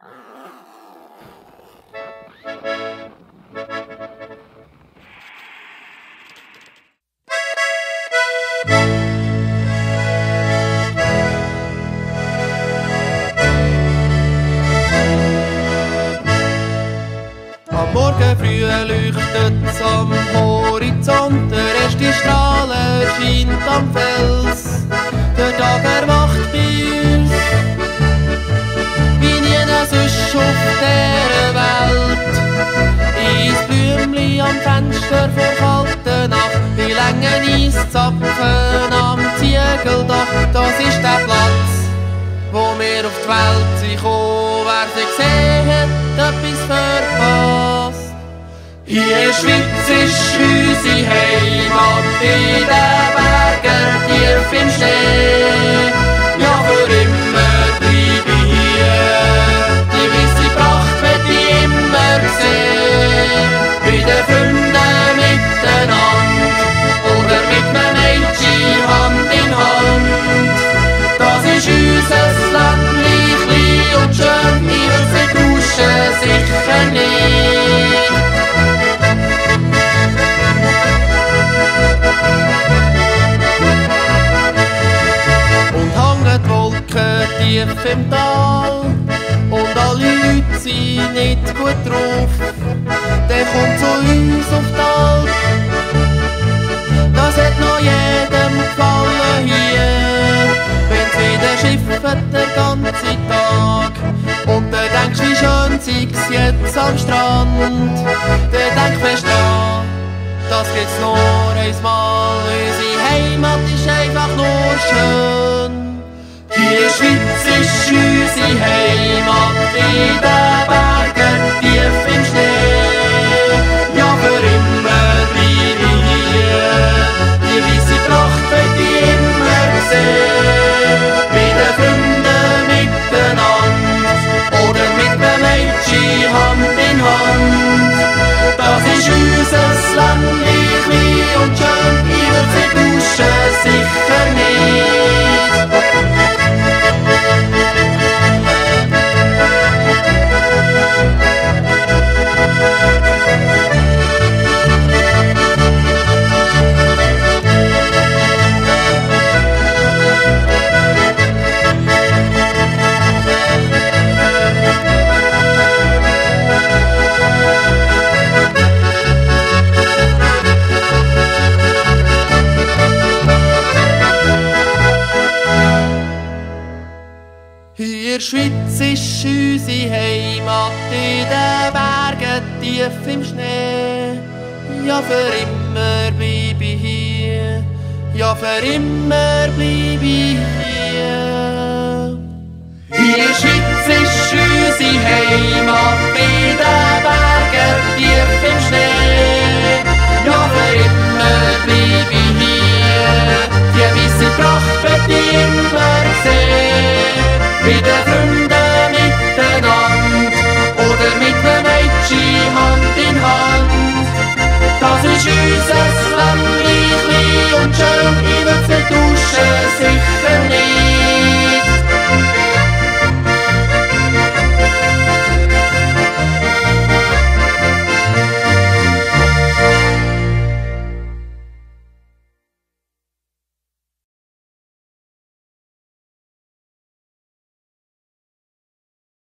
Am Morgen früh leuchtet's am Horizont, der erste Strahler scheint am Fels. Der Tag erwacht bei uns, wie nie sonst auf dieser Welt. Eis Blümli am Fenster vor kalter Nacht, die langen Eiszapfen am Ziegeldach. Das ist der Platz, wo wir auf die Welt sind gekommen. Wer sie gesehen hat, etwas verpasst. Hier Schweiz ist unsere Heimat, in den Bergen tief im Schnee. Ja, für immer bleibe ich hier, die weiße Pracht wird ich immer sehen. Bei den Freunden miteinander oder mit einem Mädchen Hand in Hand. Das ist unser Land, klein und schön, wir sind tauschen sicher nicht. Tief im Tal und alle Leute sind nicht gut drauf. Der kommt zu uns auf die Alp, das hat noch jedem gefallen hier. Wenn's wieder schiffet den ganzen Tag und der denkst, wie schön sei's jetzt am Strand, der denkt fest dran, das gibt's nur einmal. Unsere Heimat ist einfach nur schön. Die Schweiz ist unsere Heimat, in den Bergen tief im Schnee. Ja, für immer bleibe ich hier, die weiße Pracht möchte ich immer sehen. Bei den Freunden miteinander oder mit einem Mädchen Hand in Hand. Das ist unser Land, klein und schön, ich würde sie tauschen, sicher nicht. Die Schweiz ist unsere Heimat, in den Bergen tief im Schnee. Ja, für immer bleibe ich hier, ja, für immer bleibe ich hier.